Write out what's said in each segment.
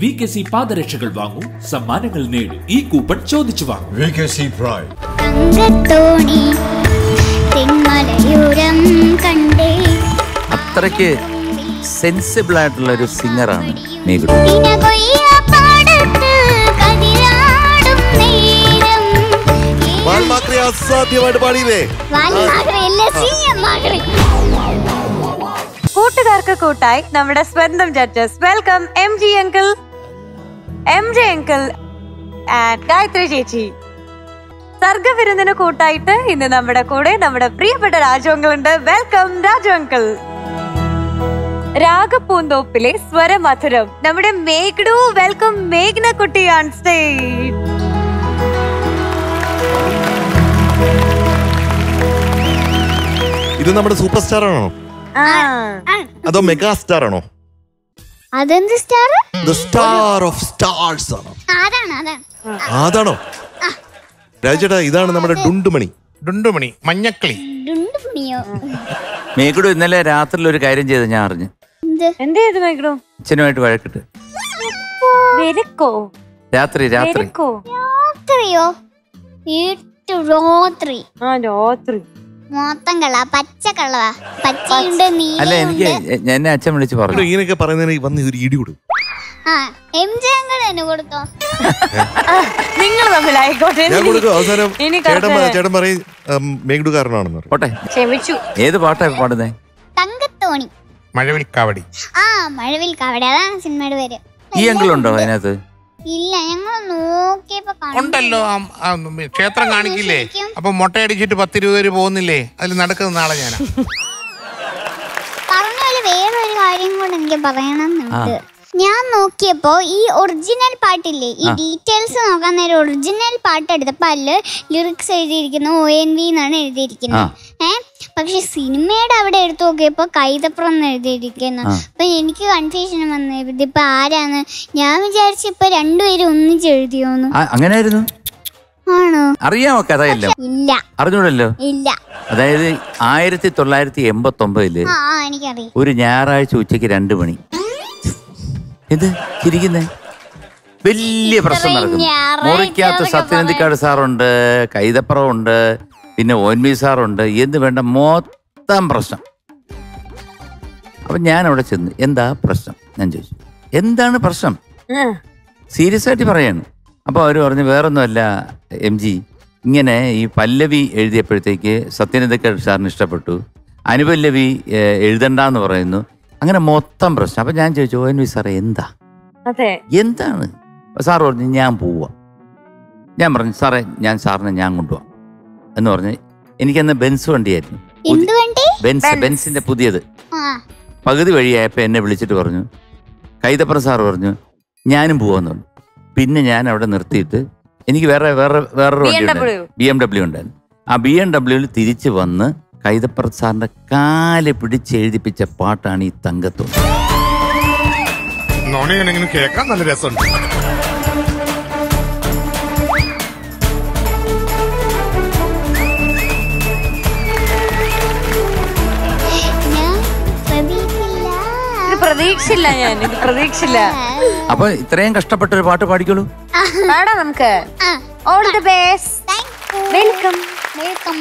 VKC പാദരക്ഷകൾ വാങ്ങൂ, സമ്മാനങ്ങൾ നേടൂ. ഈ കൂപ്പൺ ചോദിച്ചു വാങ്ങൂ. VKC Pride. അത്രയ്ക്ക് സെൻസിബിൾ ആയിട്ടുള്ള ഒരു സിംഗറാണ് മേഘ്ന. അസാധ്യമായിട്ട് പാടിയില്ലേ? കൂട്ടുകാർക്ക് കൂട്ടായി നമ്മുടെ സ്വന്തം judges. Welcome MJ uncle and Gayathri ചേച്ചി. സർഗവിരുന്നിന് കൂട്ടായിട്ട് ഇന്ന് നമ്മുടെ കൂടെ നമ്മുടെ പ്രിയപ്പെട്ട രാജു അങ്കിളുണ്ട്. Welcome Raju uncle. രാഗപൂന്തോപ്പിലെ സ്വരമധുരം നമ്മുടെ മേഘ്നു. വെൽക്കം മേഘ്ന കുട്ടി ഓൺ സ്റ്റേജ്. ഇത് നമ്മുടെ സൂപ്പർ സ്റ്റാർ ആണോ അതോ മെഗാ സ്റ്റാർ ആണോ? അതെന്ത് star? The star of stars ആണ്. അതാണോ രാജേട്ടാ? ഇതാണ് നമ്മുടെ ഡുണ്ടുമണി മഞ്ഞക്കിളി. ഡുണ്ടുമണിയോ? മേഘ്നു ഇന്നലെ രാത്രിയിൽ ഒരു കാര്യം ചെയ്ത് ഞാൻ അറിഞ്ഞു. എന്ത് ചെയ്തു മേഘ്നു? അച്ഛനുമായിട്ട് വഴക്കിട്ട്. രാത്രിയോ? രാത്രി അച്ഛൻ വിളിച്ചു പറഞ്ഞു ഇങ്ങനെയൊക്കെ പറയുന്നതിന് നിങ്ങൾ തമ്മിലായിക്കോട്ടെ. അവസാനം ചേട്ടൻ പറയും മേഘ്നു കാരണമാണെന്ന്. പോട്ടെ, ക്ഷമിച്ചു. ഏത് പാട്ടാ പാടുന്നേ? തങ്കത്തോണി മഴവിൽക്കാവടി. ആ മഴവിൽക്കാവടി, അതാണ് സിനിമയുടെ പേര്. ഈ അങ്കിളുണ്ടോ അതിനകത്ത്? ഇല്ല, ഞങ്ങൾ നോക്കിയപ്പോ ഉണ്ടല്ലോ. ക്ഷേത്രം കാണിക്കില്ലേ? അപ്പൊ മൊട്ടയടിച്ചിട്ട് 10-20 പോകുന്നില്ലേ? അതിൽ നടക്കുന്ന നാളെ ഞാൻ പറഞ്ഞോല്. വേറൊരു കാര്യം കൂടെ എനിക്ക് പറയണം. ഞാൻ നോക്കിയപ്പോ ഈ ഒറിജിനൽ പാട്ടില്ലേ, ഈ ഡീറ്റെയിൽസ് നോക്കാൻ നേരം ഒറിജിനൽ പാട്ട് എടുത്തപ്പോ അതില് ലിറിക്സ് എഴുതിയിരിക്കുന്നത് ONV എന്നാണ് എഴുതിയിരിക്കുന്നത്. പക്ഷെ സിനിമയുടെ അവിടെ എടുത്തു നോക്കിയപ്പോ കൈതപ്പുറം എന്ന് എഴുതിയിരിക്കുന്നു. അപ്പൊ എനിക്ക് കൺഫ്യൂഷൻ വന്നു, ഇതിപ്പോ ആരാന്ന്. ഞാൻ വിചാരിച്ചിപ്പോ രണ്ടുപേരും ഒന്നിച്ച് എഴുതിയോന്ന്. അങ്ങനെയായിരുന്നു ആണോ? അറിയാമോ കഥയല്ലോ? ഇല്ല, അറിഞ്ഞൂടല്ലോ. ഇല്ല, അതായത് 1989 ഒരു ഞായറാഴ്ച ഉച്ചക്ക് 2 മണി. എന്ത് ചിരിക്കുന്നേ? വലിയ പ്രശ്നം നടക്കുന്നു. മുറിക്കകത്ത് സത്യനന്ദിക്കാട് സാറുണ്ട്, കൈതപ്പുറമുണ്ട്, പിന്നെ ONV സാറുണ്ട്, എന്ത് വേണ്ട മൊത്തം പ്രശ്നം. അപ്പൊ ഞാൻ അവിടെ ചെന്ന് എന്താ പ്രശ്നം ഞാൻ ചോദിച്ചു. എന്താണ് പ്രശ്നം സീരിയസ് ആയിട്ട് പറയാണ്. അപ്പൊ അവര് പറഞ്ഞു വേറൊന്നുമല്ല MG, ഇങ്ങനെ ഈ പല്ലവി എഴുതിയപ്പോഴത്തേക്ക് സത്യനന്ദിക്കാട് സാറിന് ഇഷ്ടപ്പെട്ടു, അനുപല്ലവി എഴുതണ്ടെന്ന് പറയുന്നു. അങ്ങനെ മൊത്തം പ്രശ്നം. അപ്പൊ ഞാൻ ചോദിച്ചു ONV സാറേ എന്താ, എന്താണ്? സാറ് പറഞ്ഞു ഞാൻ പോവാ. ഞാൻ പറഞ്ഞു സാറേ ഞാൻ സാറിനെ ഞാൻ കൊണ്ടുപോവാം എന്ന് പറഞ്ഞു. എനിക്കന്ന് ബെൻസ് വണ്ടിയായിരുന്നു, ബെൻസിന്റെ പുതിയത്. പകുതി വഴിയായപ്പോ എന്നെ വിളിച്ചിട്ട് പറഞ്ഞു കൈതപ്പുറം സാറ് പറഞ്ഞു ഞാനും പോവാന്ന് പറഞ്ഞു. പിന്നെ ഞാൻ അവിടെ നിർത്തിയിട്ട് എനിക്ക് വേറൊരു വണ്ടി BMW ഉണ്ടായിരുന്നു. ആ BMW തിരിച്ചു വന്ന് കൈതപ്പുറം സാറിന്റെ കാല് പിടിച്ച് എഴുതിപ്പിച്ച പാട്ടാണ് ഈ തങ്കത്തോണി. കേൾക്കാൻ നല്ല രസമുണ്ട്. പ്രതീക്ഷയില്ല, ഞാൻ ഇത് പ്രതീക്ഷയില്ല. അപ്പൊ ഇത്രയും കഷ്ടപ്പെട്ട ഒരു പാട്ട് പാടിക്കോളൂ നമുക്ക്. All the best. Welcome welcome.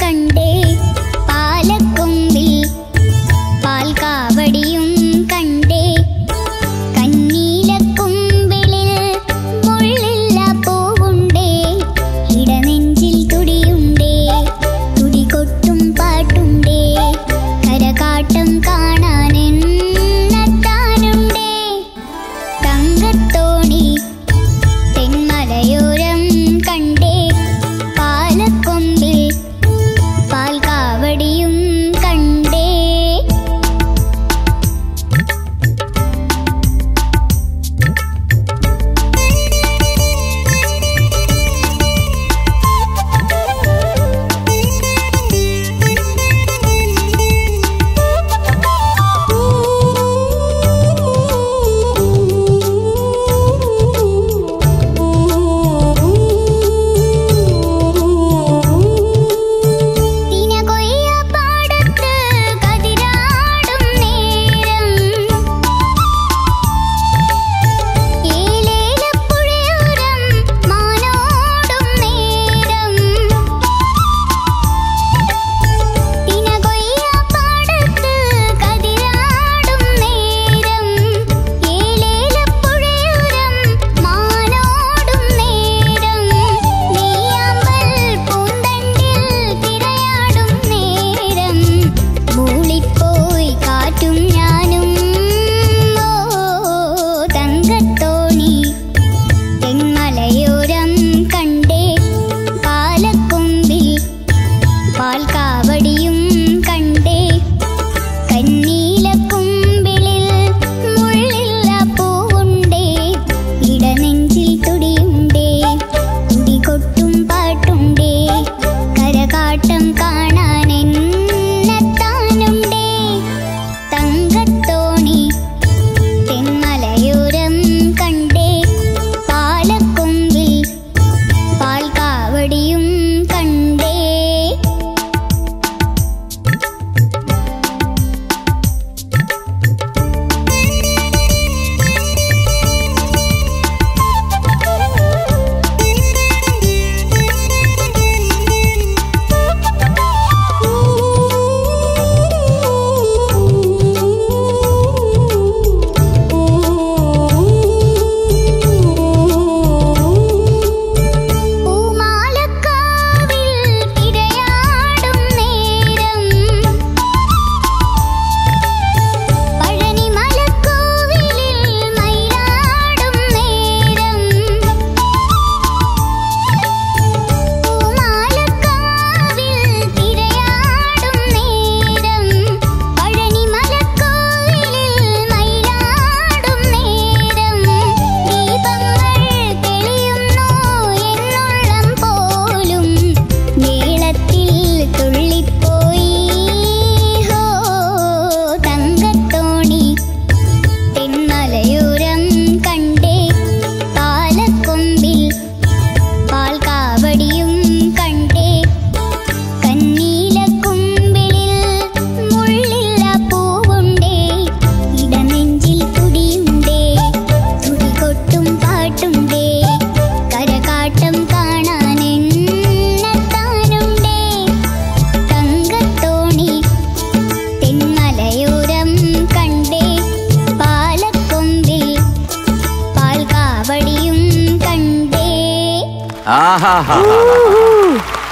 കണ്ടേ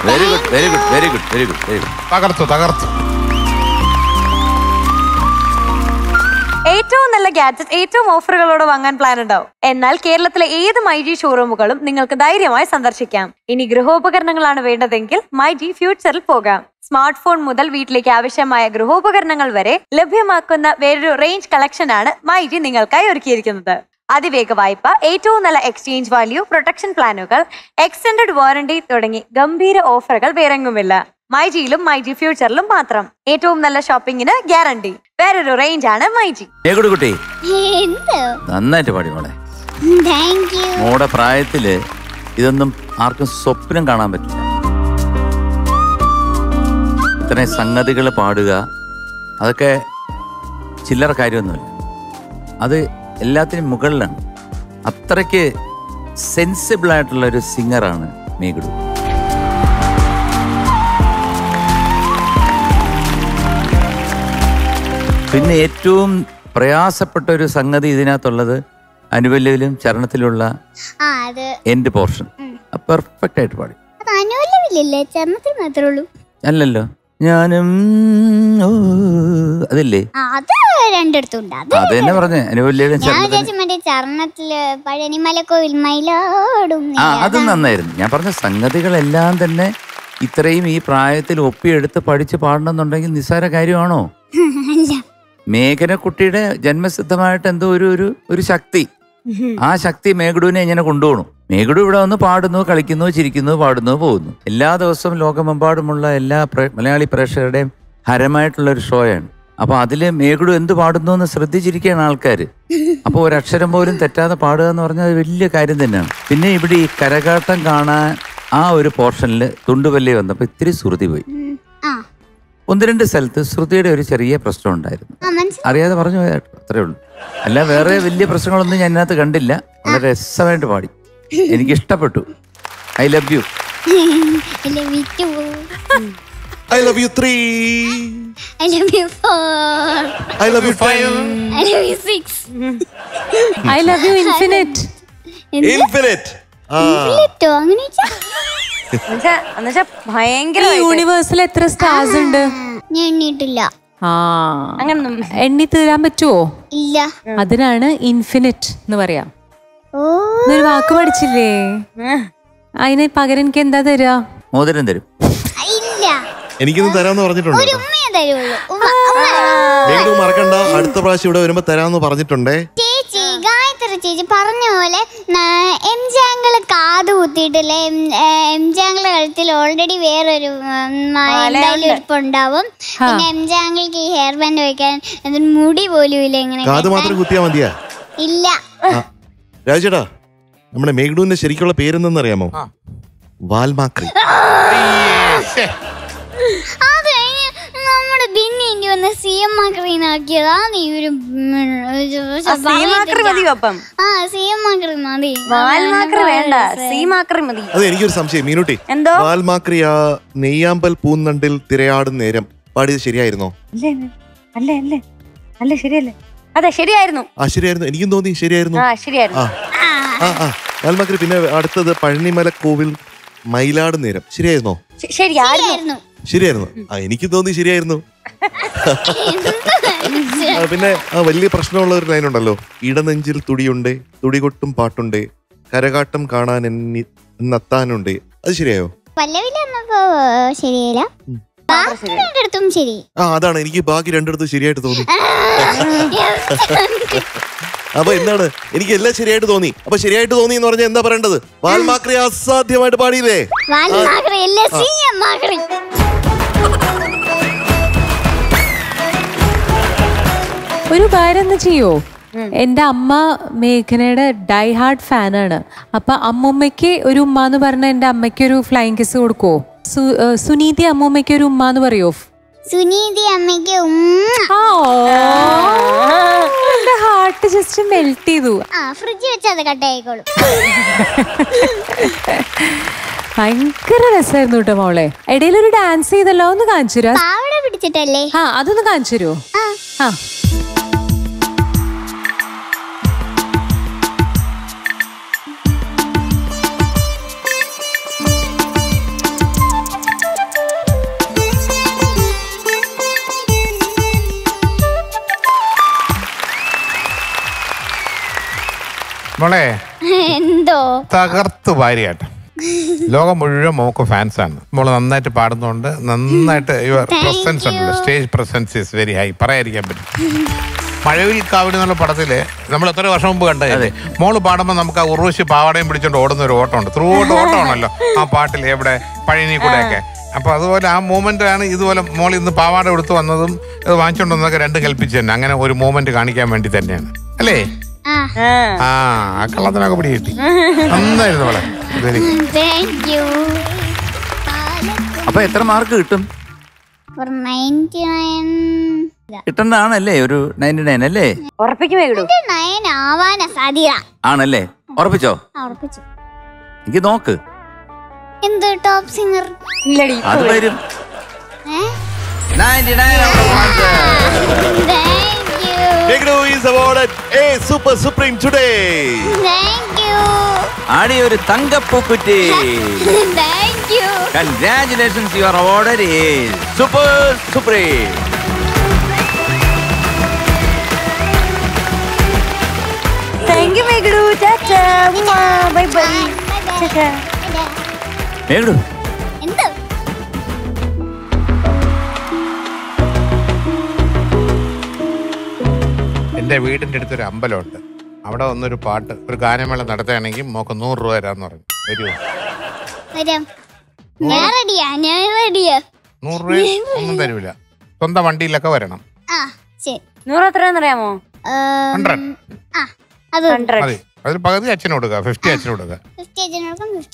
very good very good very good very good very good. തകർത്തു തകർത്തു. ഏറ്റവും നല്ല ഗാഡ്ജറ്റ് ഏറ്റവും ഓഫറുകളോടെ വാങ്ങാൻ പ്ലാൻ ഉണ്ടാവും. എന്നാൽ കേരളത്തിലെ ഏത് മൈജി ഷോറൂമുകളും നിങ്ങൾക്ക് ധൈര്യമായി സന്ദർശിക്കാം. ഇനി ഗൃഹോപകരണങ്ങളാണ് വേണ്ടതെങ്കിൽ മൈജി ഫ്യൂച്ചറിൽ പോകാം. സ്മാർട്ട് ഫോൺ മുതൽ വീട്ടിലേക്ക് ആവശ്യമായ ഗൃഹോപകരണങ്ങൾ വരെ ലഭ്യമാക്കുന്ന വേറൊരു റേഞ്ച് കളക്ഷനാണ് മൈജി നിങ്ങൾക്കായി ഒരുക്കിയിരിക്കുന്നത്. അതിവേഗ വായ്പ, ഏറ്റവും നല്ല എക്സ്ചേഞ്ച് വാല്യൂ, പ്രൊട്ടക്ഷൻ പ്ലാനുകൾ, എക്സ്റ്റൻഡഡ് വാറണ്ടി തുടങ്ങി ഗംഭീര ഓഫറുകൾ വേറെങ്ങുമില്ല. മൈജിയിലും മൈജി ഫ്യൂച്ചറിലും മാത്രം. ഏറ്റവും നല്ല ഷോപ്പിംഗിന് ഗ്യാരണ്ടി. വേറൊരു റേഞ്ച് ആണ് മൈജി. കുട്ടി നന്നായിട്ട് പാടി മോളെ. മോടെ പ്രായത്തില് ഇതൊന്നും ആർക്കും സ്വപ്നം കാണാൻ പറ്റില്ല. ഇത്രയും സംഗതികൾ പാടുക അതൊക്കെ ചില്ലറ കാര്യമൊന്നുമില്ല. അത് എല്ലാത്തിനും മുകളിലാണ്. അത്രയ്ക്ക് സെൻസിബിൾ ആയിട്ടുള്ള ഒരു സിംഗറാണ് മേഘ്ന. പിന്നെ ഏറ്റവും പ്രയാസപ്പെട്ട ഒരു സംഗതി ഇതിനകത്തുള്ളത് അനുവല്യയിലും ചരണത്തിലുള്ള എൻഡ് പോർഷൻ പെർഫെക്റ്റ് ആയിട്ട് പാടി. അല്ലല്ലോ ഞാനും അതില്ലേ അതെന്നെ പറഞ്ഞേ അനുവല്യയിലും അത് നന്നായിരുന്നു. ഞാൻ പറഞ്ഞ സംഗതികളെല്ലാം തന്നെ ഇത്രയും ഈ പ്രായത്തിൽ ഒപ്പിയെടുത്ത് പഠിച്ച് പാടണമെന്നുണ്ടെങ്കിൽ നിസ്സാര കാര്യമാണോ? മേഘന കുട്ടിയുടെ ജന്മസിദ്ധമായിട്ട് എന്തോ ഒരു ഒരു ശക്തി, ആ ശക്തി മേഘുവിനെ ഇങ്ങനെ കൊണ്ടുപോകണം. മേഘു ഇവിടെ വന്ന് പാടുന്നു, കളിക്കുന്നു, ചിരിക്കുന്നു, പാടുന്നു, പോകുന്നു. എല്ലാ ദിവസവും ലോകമെമ്പാടുമുള്ള എല്ലാ മലയാളി പ്രേക്ഷകരുടെയും ഹരമായിട്ടുള്ള ഒരു ഷോയാണ്. അപ്പൊ അതില് മേഘു എന്ത് പാടുന്നു എന്ന് ശ്രദ്ധിച്ചിരിക്കുകയാണ് ആൾക്കാര്. അപ്പൊ ഒരക്ഷരം പോലും തെറ്റാതെ പാടുക എന്ന് പറഞ്ഞാൽ അത് വലിയ കാര്യം തന്നെയാണ്. പിന്നെ ഇവിടെ ഈ കരകാട്ടം കാണാൻ ആ ഒരു പോർഷനിൽ തുണ്ടുപല്ലേ വന്നപ്പോ ഇത്തിരി ശ്രുതി പോയി. ഒന്ന് രണ്ട് സ്ഥലത്ത് ശ്രുതിയുടെ ഒരു ചെറിയ പ്രശ്നം ഉണ്ടായിരുന്നു, അറിയാതെ പറഞ്ഞു പോയാട്ടോ, അത്രേ ഉള്ളൂ. അല്ല വേറെ വലിയ പ്രശ്നങ്ങളൊന്നും ഞാൻ അതിനകത്ത് കണ്ടില്ല. വളരെ രസമായിട്ട് പാടി, എനിക്ക് ഇഷ്ടപ്പെട്ടു. I love you, I love you 3, I love you 4, I love you 5, I love you 6, I love you infinite infinite infinite അങ്ങനെ യൂണിവേഴ്സിൽ എത്ര സ്റ്റാർസ് ഉണ്ട് എണ്ണി തീരാൻ പറ്റുമോ? ഇല്ല, അതിനാണ് ഇൻഫിനിറ്റ് എന്ന് പറയാ. ഒരു വാക്ക് പഠിച്ചില്ലേ, അതിന് പകരം എനിക്ക് എന്താ തരാ? മോതിരം തരും. എനിക്കൊന്നും തരാന്ന് പറഞ്ഞിട്ടുണ്ട്, മറക്കണ്ട. അടുത്ത പ്രാവശ്യം ഇവിടെ വരുമ്പോ തരാന്ന് പറഞ്ഞിട്ടുണ്ടേ. ചേച്ചി പറഞ്ഞ പോലെ എം ജാങ്കിള് കാത് കുത്തിയിട്ടില്ലേ, എം ജാങ്കിള് കഴുത്തിൽ ഓൾറെഡി വേറൊരു ഇരിപ്പുണ്ടാവും. പിന്നെ എം ജാങ്കിൾക്ക് ഈ ഹെയർ ബാൻഡ് വെക്കാൻ മുടി പോലും ഇല്ല. എങ്ങനെ കാത് മാത്രം കുത്തിയാ മതിയാ? ഇല്ല രാജേട്ടാ, നമ്മുടെ മേഘ്നുവിന്റെ ശരിക്കുള്ള പേരെന്തെന്ന് അറിയാമോ? വാൽമാക്രി. എനിക്കൊരു സംശയം മീനുട്ടി, വാൽമാക്രിയ നെയ്യാമ്പൽ പൂന്നണ്ടിൽ തിരയാടും നേരം പാടിയത് ശരിയായിരുന്നോ? അതെ ശരിയായിരുന്നു. എനിക്കും തോന്നി ശരിയായിരുന്നു. വാൽമാക്രി. പിന്നെ അടുത്തത് പഴനിമല കോവിൽ മയിലാടും നേരം ശരിയായിരുന്നോ? ശരിയായിരുന്നു. ആ എനിക്ക് തോന്നി ശരിയായിരുന്നു. പിന്നെ ആ വലിയ പ്രശ്നമുള്ള ഒരു ലൈൻ ഉണ്ടല്ലോ, ഇടനെഞ്ചിൽ തുടിയുണ്ട്, തുടികൊട്ടും പാട്ടുണ്ട്, കരകാട്ടം കാണാൻ എന്നെത്താനുണ്ട്. അത് ശരിയായോ? ആ അതാണ് എനിക്ക് ബാക്കി രണ്ടിടത്തും ശരിയായിട്ട് തോന്നി. അപ്പൊ എന്താണ്, എനിക്ക് എല്ലാം ശരിയായിട്ട് തോന്നി. അപ്പൊ ശരിയായിട്ട് തോന്നി എന്ന് പറഞ്ഞാൽ എന്താ പറയേണ്ടത്? വാൽമാക്രി അസാധ്യമായിട്ട് പാടിയില്ലേ? ഒരു കാര്യം ചെയ്യോ, എൻ്റെ അമ്മ മേഘനയുടെ ഡൈ ഹാർഡ് ഫാനാണ്. അപ്പൊ അമ്മൂമ്മയ്ക്ക് ഒരു ഉമ്മ എന്ന് പറഞ്ഞ എന്റെ അമ്മയ്ക്ക് ഒരു ഫ്ലൈയിങ് കിസ് കൊടുക്കുവോ? സുനീതി അമ്മൂമ്മയ്ക്ക് ഒരു ഉമ്മ എന്ന് പറയോ? സുനീതി അമ്മയ്ക്ക് ഹാർട്ട് ജസ്റ്റ് മെൽറ്റ് ചെയ്തു. ഫ്രിഡ്ജ് വെച്ചത് കട്ടായിക്കോളും. ഭയങ്കര രസമായിരുന്നു കേട്ടോ മോളെ. ഇടയിൽ ഒരു ഡാൻസ് ചെയ്തല്ലോ, ഒന്ന് കാണിച്ചു തരാ? പിടിച്ചിട്ടല്ലേ? ആ അതൊന്ന് കാണിച്ചു തരുമോ? ആ മോളെ എന്തോ തകർത്ത് ഭാര്യയായിട്ട് ലോകം മുഴുവൻ മോക്ക് ഫാൻസ് ആണ്. മോള് നന്നായിട്ട് പാടുന്നതുകൊണ്ട് നന്നായിട്ട് യുവർ പ്രസൻസ് ഉണ്ടല്ലോ, stage presence is very high, പറയാതിരിക്കാൻ പറ്റും. മഴവിൽ കാവടി എന്നുള്ള പടത്തില് നമ്മൾ എത്ര വർഷം മുമ്പ് കണ്ടതല്ലേ, മോള് പാടുമ്പോൾ നമുക്ക് ആ ഉർവശി പാവാടയും പിടിച്ചോണ്ട് ഓടുന്ന ഒരു ഓട്ടമുണ്ട്, ത്രൂ ഔട്ട് ഓട്ടമാണല്ലോ ആ പാട്ടിൽ, എവിടെ പഴനി കൂടെയൊക്കെ. അപ്പൊ അതുപോലെ ആ മൂവ്മെന്റ് ആണ് ഇതുപോലെ മോൾ ഇന്ന് പാവാട എടുത്ത് വന്നതും ഇത് വാങ്ങിച്ചോണ്ട് വന്നതൊക്കെ രണ്ട് കൽപ്പിച്ചു തന്നെ, അങ്ങനെ ഒരു മൂവ്മെന്റ് കാണിക്കാൻ വേണ്ടി തന്നെയാണ് അല്ലേ. ആ കള്ളത്തിനൊക്കെ പിടി കിട്ടി, നന്നായിരുന്നു മോളെ. അപ്പൊ എത്ര മാർക്ക് കിട്ടും? കിട്ടണ്ടാണല്ലേ ഒരു 99 അല്ലേ? ആണല്ലേ, ഉറപ്പിച്ചോ? എനിക്ക് നോക്ക് അത് വരും. Meghna is awarded a Super Supreme today. Thank you. Adi oru thangappookutti. Thank you. Congratulations, you are awarded a Super Supreme. Thank you Meghna. Tata. Bye bye. Tata. Meghna. Endu? എൻ്റെ വീടിൻ്റെ അടുത്തൊരു അമ്പലമുണ്ട്, അവിടെ ഒന്നൊരു പാട്ട് ഒരു ഗാനമേള നടത്തുകയാണെങ്കിൽ മോക്ക് 100 രൂപ തരാന്ന് പറഞ്ഞു. വരുമോ? 100 രൂപ ഒന്നും തരൂല, സ്വന്തം വണ്ടിയിലൊക്കെ വരണം. അതിൽ പകുതി അച്ഛന് കൊടുക്കുക, 50 അച്ഛന് കൊടുക്കുക.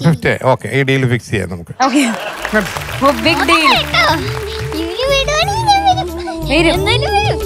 50 ഓക്കെ, ഈ ഡീൽ ഫിക്സ് ചെയ്യാം നമുക്ക്.